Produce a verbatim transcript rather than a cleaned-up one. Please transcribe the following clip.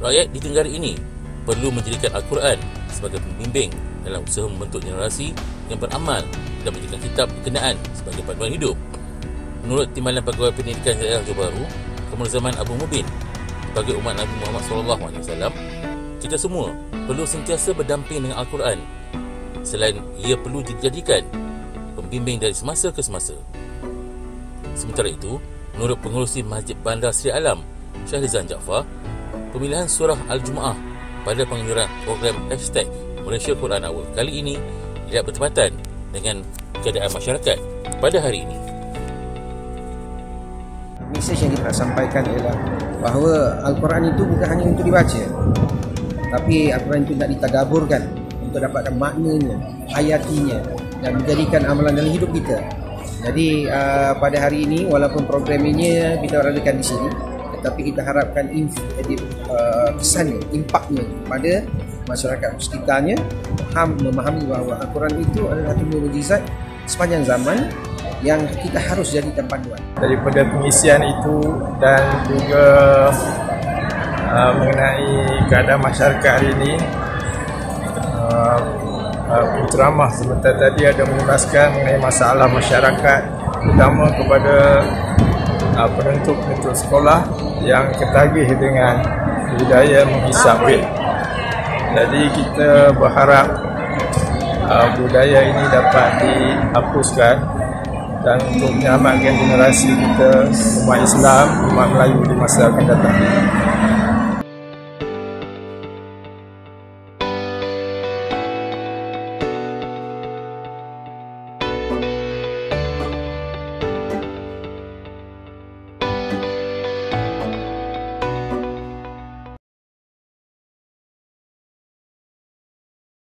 Rakyat di negara ini perlu menjadikan Al-Quran sebagai pembimbing dalam usaha membentuk generasi yang beramal dan menjadikan kitab berkenaan sebagai panduan hidup. Menurut Timbalan Pegawai Pendidikan Daerah Johor Bahru, Kamarudzaman Abd Mubin, sebagai umat Nabi Muhammad sallallahu alaihi wasallam, kita semua perlu sentiasa berdamping dengan Al-Quran. Selain ia perlu dijadikan pembimbing dari semasa ke semasa. Sementara itu, menurut pengurusi Masjid Bandar Seri Alam, Shahrizal Jaafar, pemilihan surah Al-Jumaah pada penganjuran program hashtag Malaysia Quran Award kali ini tidak bertepatan dengan keadaan masyarakat pada hari ini. Mesej yang kita nak sampaikan ialah bahawa Al-Quran itu bukan hanya untuk dibaca, tapi Al-Quran itu nak ditadaburkan untuk dapatkan maknanya, hayatinya dan menjadikan amalan dalam hidup kita. Jadi uh, pada hari ini, walaupun program ini kita adakan di sini, tetapi kita harapkan uh, kesannya, impaknya kepada masyarakat sekitarnya memahami bahawa Al-Quran itu adalah satu mukjizat sepanjang zaman yang kita harus jadikan panduan. Daripada pengisian itu dan juga uh, mengenai keadaan masyarakat hari ini, uh, uh, penceramah sebentar tadi ada mengulaskan mengenai masalah masyarakat, terutama kepada uh, penentu-penentu sekolah yang ketagih dengan budaya menghisap web. Jadi kita berharap uh, budaya ini dapat dihapuskan dan untuk menyelamatkan generasi kita umat Islam, umat Melayu di masa akan datang.